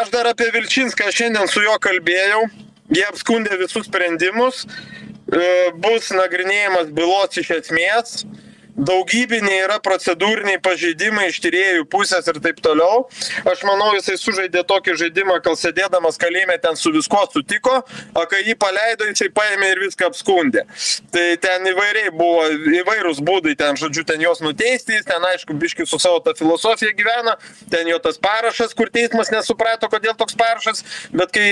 Aš dar apie Vilčinską šiandien su juo kalbėjau, jie apskundė visus sprendimus, bus nagrinėjimas bylos iš esmės, daugybiniai yra procedūriniai pažeidimai iš tyrėjų pusės ir taip toliau. Aš manau, jisai sužaidė tokį žaidimą, kol sėdėdamas kalėjime ten su visko sutiko, o kai jį paleido, jisai paėmė ir viską apskundė. Tai ten įvairiai buvo, įvairūs būdai, ten, žodžiu, ten jos nuteistys, ten, aišku, biški su savo ta filosofija gyvena, ten jo tas parašas, kur teismas nesuprato, kodėl toks parašas, bet kai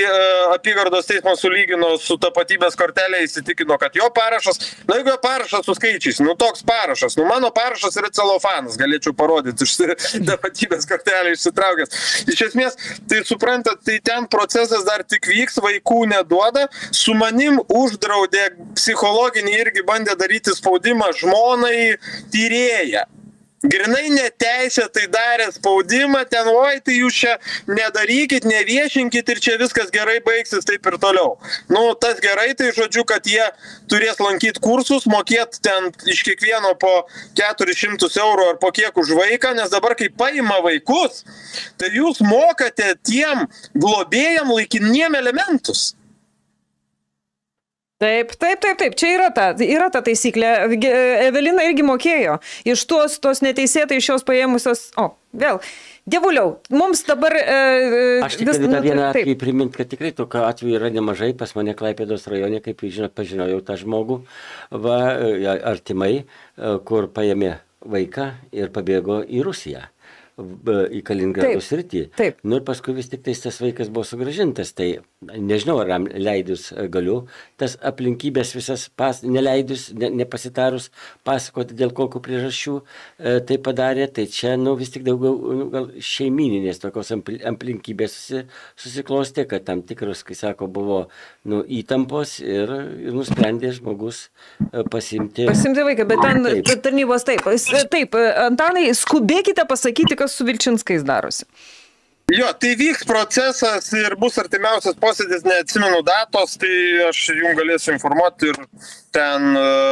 apygardos teismas sulygino su tapatybės kortelė, įsitikino, kad jo parašas, na, jeigu jo parašas su skaičiais, nu, toks parašas. Nu, mano parašas yra celofanas, galėčiau parodyti, iš tapatybės kortelę išsitraukęs. Iš esmės, tai suprantat, tai ten procesas dar tik vyks, vaikų neduoda. Su manim uždraudė psichologinį irgi bandė daryti spaudimą žmonai tyrėja. Grinai neteisė, tai darė spaudimą, ten, oi, tai jūs čia nedarykit, neviešinkit ir čia viskas gerai baigsis, taip ir toliau. Nu, tas gerai, tai žodžiu, kad jie turės lankyti kursus, mokėti ten iš kiekvieno po 400 eurų ar po kiek už vaiką, nes dabar, kai paima vaikus, tai jūs mokate tiem globėjam laikiniem elementus. Taip. Čia yra ta taisyklė. Evelina irgi mokėjo. Iš tos neteisėtai iš jos paėmusios... O, vėl. Dievuliau, mums dabar... Aš tik dar vieną atvejį primint, kad tikrai tokių atvejų yra nemažai. Pas mane Klaipėdos rajone, kaip žinot, pažinojau tą žmogų, artimai, kur paėmė vaiką ir pabėgo į Rusiją, į Kaliningrado sritį. Nu ir paskui vis tik tas vaikas buvo sugrąžintas, tai nežinau, ar leidus galiu, tas aplinkybės visas neleidus, nepasitarus, pasakoti dėl kokių priežasčių tai padarė, tai čia vis tik daugiau šeimininės tokios aplinkybės susiklostė, kad tam tikros, kai sako, buvo įtampos ir nusprendė žmogus pasiimti. Pasiimti vaiką, bet ten tarnybos taip. Taip, Antanai, skubėkite pasakyti, kas su Vilčinskais darosi. Jo, tai vyks procesas ir bus artimiausias posėdis, neatsimenu datos, tai aš jums galėsiu informuoti ir ten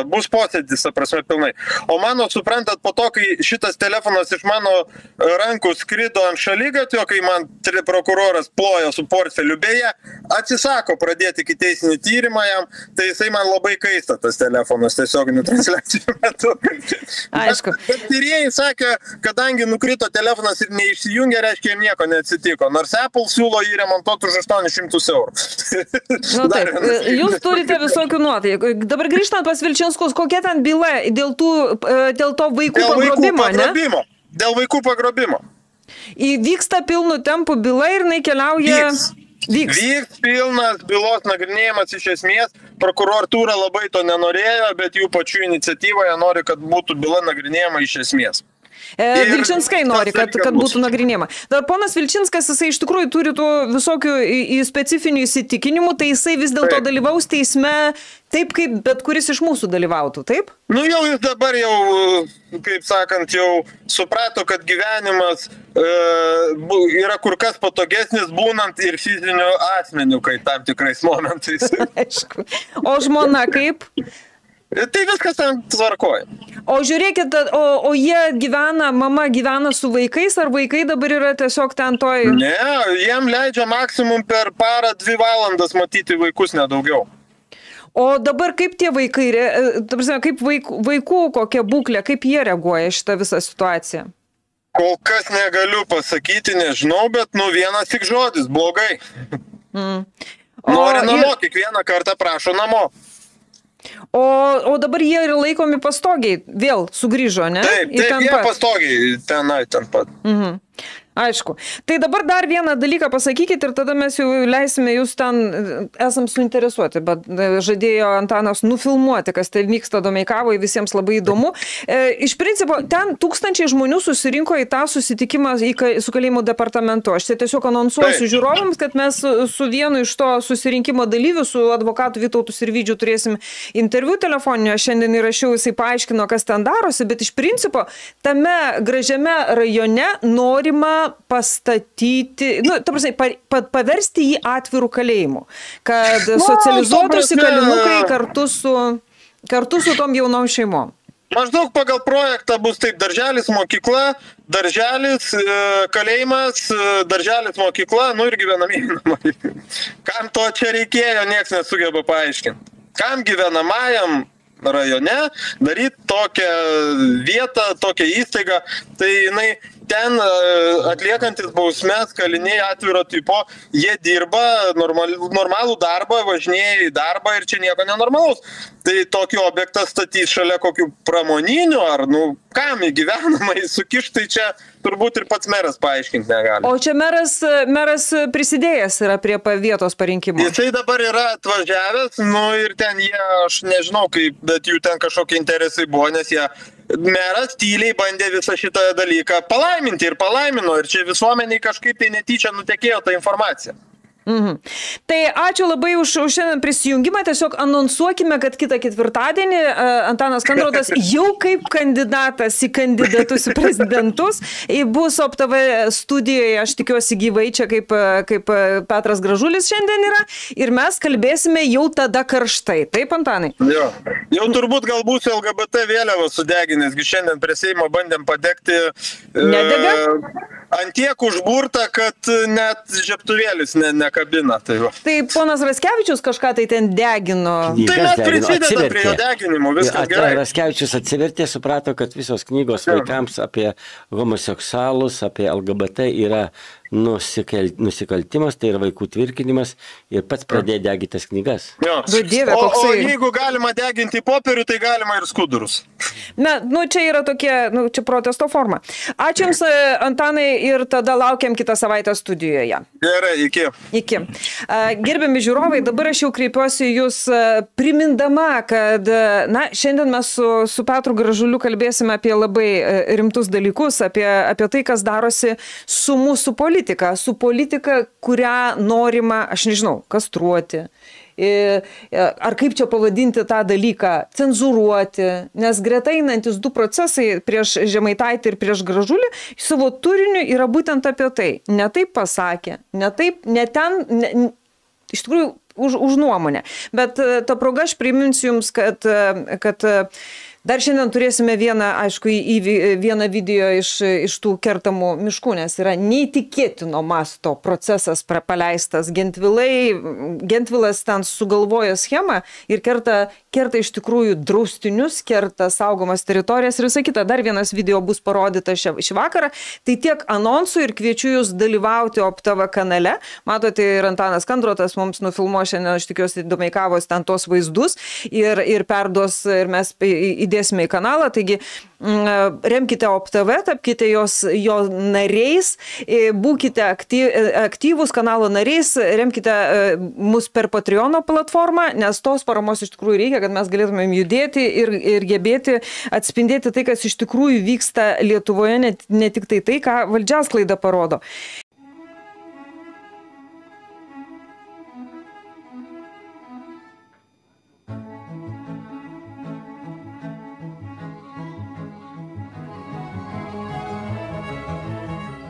bus posėdis, aprasme, pilnai. O mano, suprantat, po to, kai šitas telefonas iš mano rankų skrido ant šaligatvio, kai man prokuroras plojo su portfeliu, beje, atsisako pradėti ikiteisminį tyrimą jam, tai jisai man labai kaista tas telefonas tiesioginių transliacijų metu. Aišku. Bet tyrėjai sakė, kadangi nukrito telefonas ir neišsijungė, reiškia, jam nieko neatsisako. Nors Apple siūlo jį remontuoti už 800 eurų. Jūs turite visokių nuotaikų. Dabar grįžtant pas Vilčinskus, kokia ten byla dėl to vaikų pagrobimo? Dėl vaikų pagrobimo. Vyksta pilnu tempu byla ir jinai keliauja... Vyks pilnas bylos nagrinėjimas iš esmės. Prokuratūra labai to nenorėjo, bet jų pačių iniciatyvoje nori, kad būtų byla nagrinėjama iš esmės. Vilčinskai nori, kad būtų nagrinėjama. Dar ponas Vilčinskas, jisai iš tikrųjų turi tų visokių specifinių įsitikinimų, tai jisai vis dėlto dalyvaus teisme taip, kaip bet kuris iš mūsų dalyvautų, taip? Nu jau jis dabar jau, kaip sakant, jau suprato, kad gyvenimas yra kur kas patogesnis būnant ir fiziniu asmeniu, kai tam tikrais momentais. Aišku. O žmona kaip? Tai viskas ten tvarkoja. O žiūrėkit, o jie gyvena, mama gyvena su vaikais, ar vaikai dabar yra tiesiog ten toj? Ne, jiem leidžia maksimum per parą 2 valandas matyti vaikus, nedaugiau. O dabar kaip tie vaikai, kaip vaikų kokia būklė, kaip jie reaguoja šitą visą situaciją? Kol kas negaliu pasakyti, nežinau, bet vienas tik žodis, blogai. Nori namo, kiekvieną kartą prašo namo. O dabar jie yra laikomi pastogiai, vėl sugrįžo, ne? Taip, jie pastogiai, tenai, ten pat. Aišku. Tai dabar dar vieną dalyką pasakykit ir tada mes jau leisime jūs ten, esam suinteresuoti, bet žadėjo Antanas nufilmuoti, kas ten vyksta Domeikavoje, visiems labai įdomu. Iš principo, ten 1 000 žmonių susirinko į tą susitikimą su kalėjimo departamentu. Aš tiesiog anonsuosiu žiūrovams, kad mes su vienu iš to susirinkimo dalyvių, su advokatu Vytautu ir Vydžiu turėsim interviu telefoninio. Aš šiandien įrašiau, jisai paaiškino, kas ten darosi, bet iš principo, tame gražiame rajone norima pastatyti, paversti jį atvirų kalėjimų, kad socializuotųsi kalinukai kartu su tom jaunom šeimom. Maždaug pagal projektą bus taip: darželis, mokykla, darželis, kalėjimas, darželis, mokykla, nu ir gyvenamieji namai. Kam to čia reikėjo, nieks nesugeba paaiškinti. Kam gyvenamajam rajone daryti tokią vietą, tokią įstaigą, tai jinai ten atliekantis bausmės kaliniai atviro tipo, jie dirba normalų darbą, važinėja į darbą ir čia nieko nenormalaus. Tai tokį objektą statys šalia kokių pramoninių ar, nu, kam įgyvenamai sukištai čia turbūt ir pats meras paaiškinti negali. O čia meras prisidėjęs yra prie vietos parinkimo. Jisai dabar yra atvažiavęs, nu ir ten jie, aš nežinau kaip, bet jų ten kažkokie interesai buvo, nes jie meras tyliai bandė visą šitą dalyką palaiminti ir palaimino, ir čia visuomeniai kažkaip tai netyčia nutekėjo tą informaciją. Mhm. Tai ačiū labai už šiandien prisijungimą, tiesiog anonsuokime, kad kitą ketvirtadienį Antanas Kandrotas jau kaip kandidatas į kandidatus į prezidentus bus OPTV studijoje, aš tikiuosi gyvai čia kaip Petras Gražulis šiandien yra, ir mes kalbėsime jau tada karštai. Taip, Antanai? Jo. Jau turbūt galbūt LGBT vėliavą sudeginęs, gi šiandien prie Seimo bandėm padegti ant tiek užburta, kad net žiebtuvėlis nekabina. Tai ponas Raskevičius kažką tai ten degino. Tai mes prisidedam prie jo deginimų, viskas gerai. Raskevičius atsivertė, suprato, kad visos knygos vaikams apie homoseksualus, apie LGBT yra nusikaltimas, tai yra vaikų tvirkinimas, ir pats pradėjo deginti tas knygas. O jeigu galima deginti popierių, tai galima ir skudurus. Na, nu čia yra tokia, nu čia protesto forma. Ačiū Jums, Antanai, ir tada laukiam kitą savaitę studijoje. Gerai, iki. Iki. Gerbiami žiūrovai, dabar aš jau kreipiuosi Jūs primindama, kad, na, šiandien mes su Petru Gražuliu kalbėsime apie labai rimtus dalykus, apie tai, kas darosi su mūsų politika. Su politika, kurią norima, aš nežinau, kastruoti, ar kaip čia pavadinti tą dalyką, cenzuruoti, nes greta einantis du procesai prieš Žemaitaitį ir prieš Gražulį savo turiniu yra būtent apie tai. Ne taip pasakė, ne taip, ne ten, iš tikrųjų už nuomonę. Bet ta proga aš priminsiu Jums, kad dar šiandien turėsime vieną video iš tų kertamų miškų, nes yra neįtikėtino masto procesas paleistas. Gentvilas ten sugalvoja schemą ir kerta iš tikrųjų draustinius, kerta saugomas teritorijas ir visą kitą. Dar vienas video bus parodyta šį vakarą. Tai tiek anonsų ir kviečiu Jūs dalyvauti OPTV kanale. Matote, ir Antanas Kandrotas mums nufilmuo šiandien, aš tikiuosi, domeikavos ten tos vaizdus ir perduos, ir mes įdėsime į kanalą, taigi remkite OPTV, tapkite jo nariais, būkite aktyvus kanalo nariais, remkite mus per Patreono platformą, nes tos paramos iš tikrųjų reikia, kad mes galėtumėm judėti ir gebėti atspindėti tai, kas iš tikrųjų vyksta Lietuvoje, ne tik tai, ką valdžiasklaida parodo.